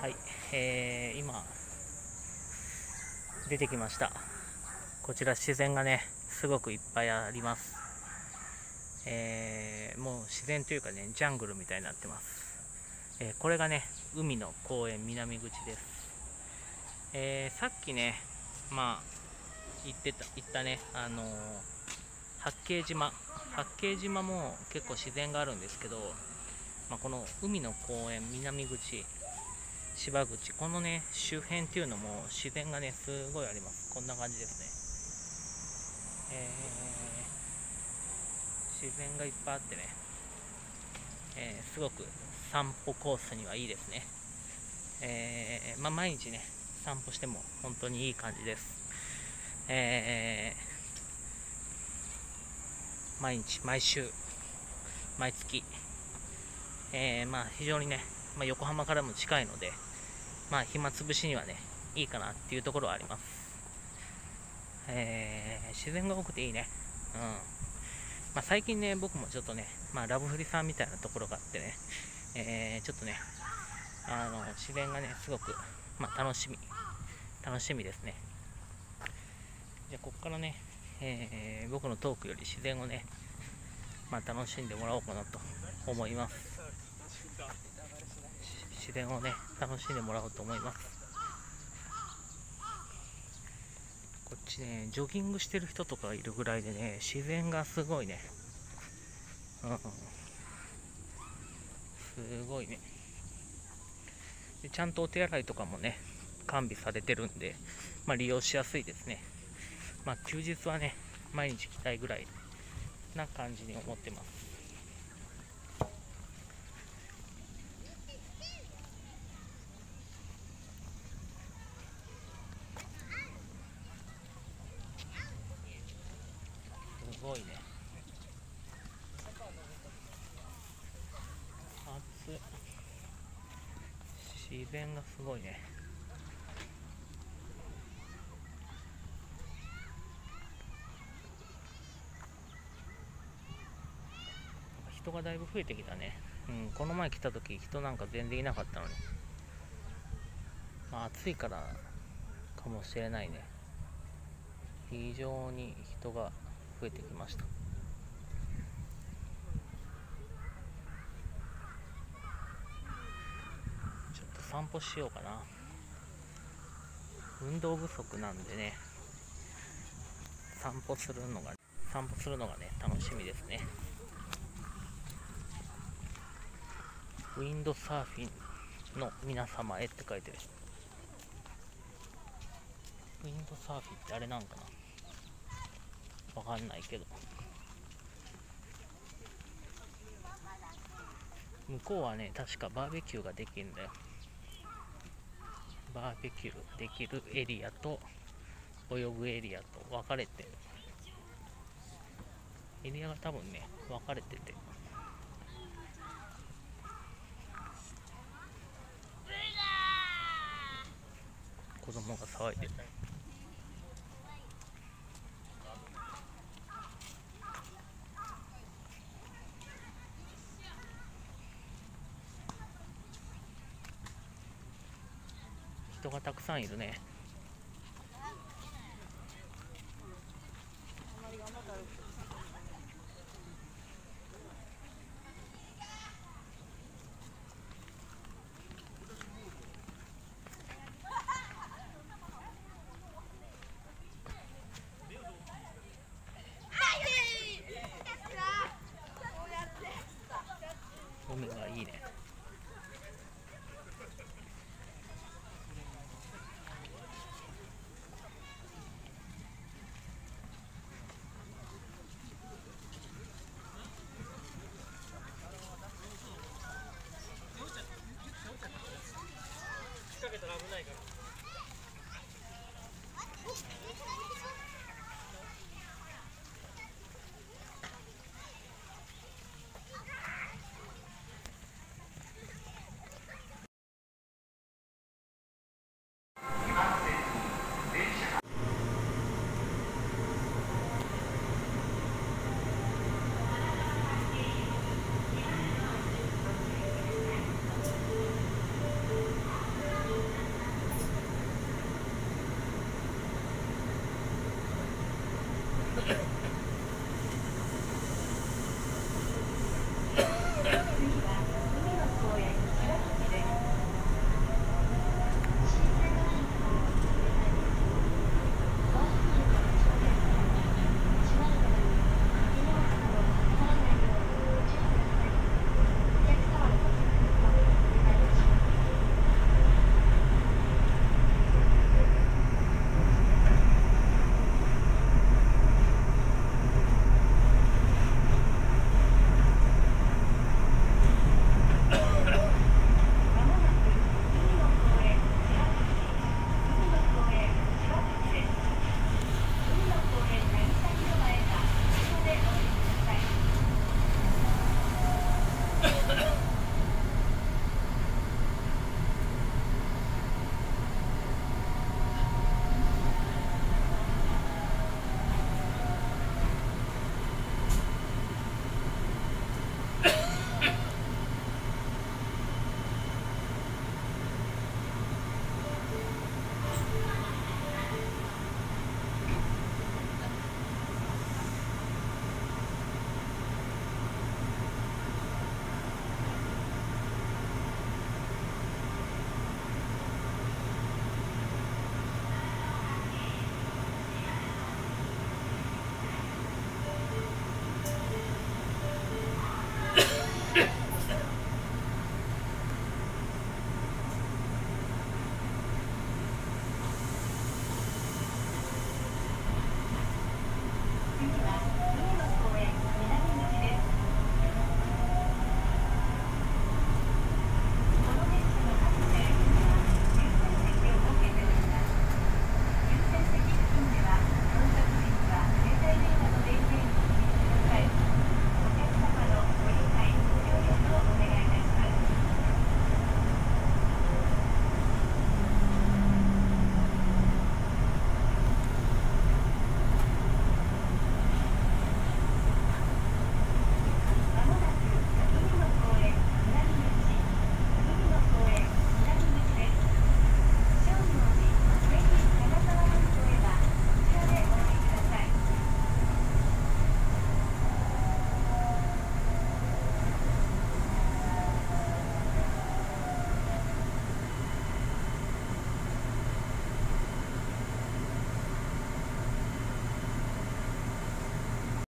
はい、今出てきました。こちら自然がねすごくいっぱいあります。もう自然というかねジャングルみたいになってます。これがね海の公園南口です。さっきねまあ言ったね八景島も結構自然があるんですけど、この海の公園南口芝口このね周辺っていうのも自然がねすごいあります。こんな感じですね。自然がいっぱいあってね、すごく散歩コースにはいいですね。毎日ね散歩しても本当にいい感じです。毎日毎週毎月、非常にね、横浜からも近いので、暇つぶしにはねいいかなっていうところはあります。自然が多くていいね。最近ね僕もちょっとね、ラブフリさんみたいなところがあってね、ちょっとね自然がねすごく、楽しみですね。じゃあここからね、僕のトークより自然をね、楽しんでもらおうかなと思います。自然をね楽しんでもらおうと思います。こっちねジョギングしてる人とかいるぐらいでね自然がすごいね、すごいね。でちゃんとお手洗いとかもね完備されてるんで、利用しやすいですね。休日はね毎日来たいぐらいな感じに思ってます。すごいね。暑い。自然がすごいね。人がだいぶ増えてきたね。この前来た時人なんか全然いなかったのに、暑いからかもしれないね。非常に人が増えてきました。ちょっと散歩しようかな。運動不足なんでね、散歩するのがね楽しみですね。ウィンドサーフィンの皆様へって書いてる。ウィンドサーフィンってあれなんかな、わかんないけど、向こうはね確かバーベキューができるんだよ。バーベキューできるエリアと泳ぐエリアと分かれて、エリアが多分ね分かれてて、子供が騒いでる。人がたくさんいるね。